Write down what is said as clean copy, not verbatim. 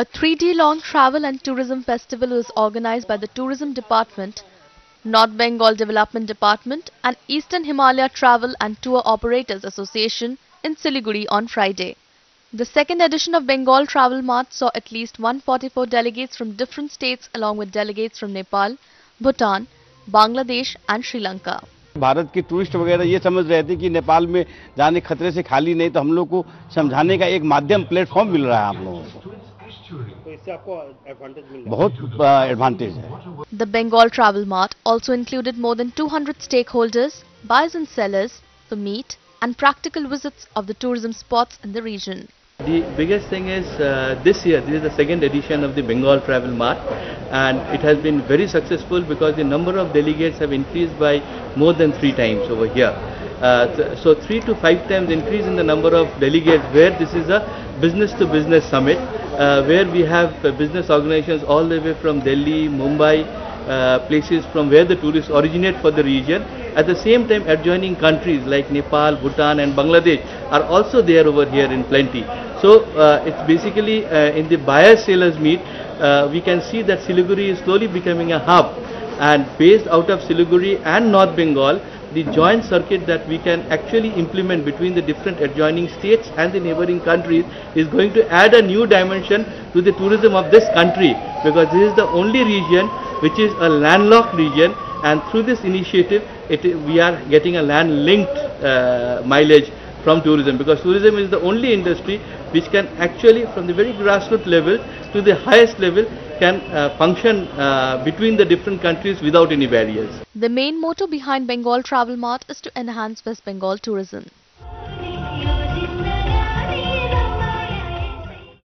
A 3-day-long travel and tourism festival was organized by the Tourism Department, North Bengal Development Department and Eastern Himalaya Travel and Tour Operators Association in Siliguri on Friday. The second edition of Bengal Travel Mart saw at least 144 delegates from different states along with delegates from Nepal, Bhutan, Bangladesh and Sri Lanka. Bharat के tourist वगैरह ये समझ रहे थे कि नेपाल में जाने खतरे से खाली नहीं, तो हम लोग को समझाने का एक माध्यम प्लेटफॉर्म मिल रहा है आप लोगों को, तो इससे आपको एडवांटेज मिल रहा है, बहुत एडवांटेज है। The Bengal Travel Mart also included more than 200 stakeholders, buyers and sellers for meet and practical visits of the tourism spots in the region. The biggest thing is this year, this is the second edition of the Bengal Travel Mart and it has been very successful because the number of delegates have increased by more than 3 times over here. So 3 to 5 times increase in the number of delegates, where this is a business-to-business summit where we have business organizations all the way from Delhi, Mumbai, places from where the tourists originate for the region. At the same time, adjoining countries like Nepal, Bhutan and Bangladesh are also there over here in plenty. So it's basically in the buyer-sellers meet, we can see that Siliguri is slowly becoming a hub, and based out of Siliguri and North Bengal, the joint circuit that we can actually implement between the different adjoining states and the neighboring countries is going to add a new dimension to the tourism of this country, because this is the only region which is a landlocked region, and through this initiative we are getting a land linked mileage from tourism, because tourism is the only industry which can actually from the very grassroots level to the highest level can function between the different countries without any barriers. The main motto behind Bengal Travel Mart is to enhance West Bengal tourism.